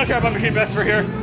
don't care about machine best for here.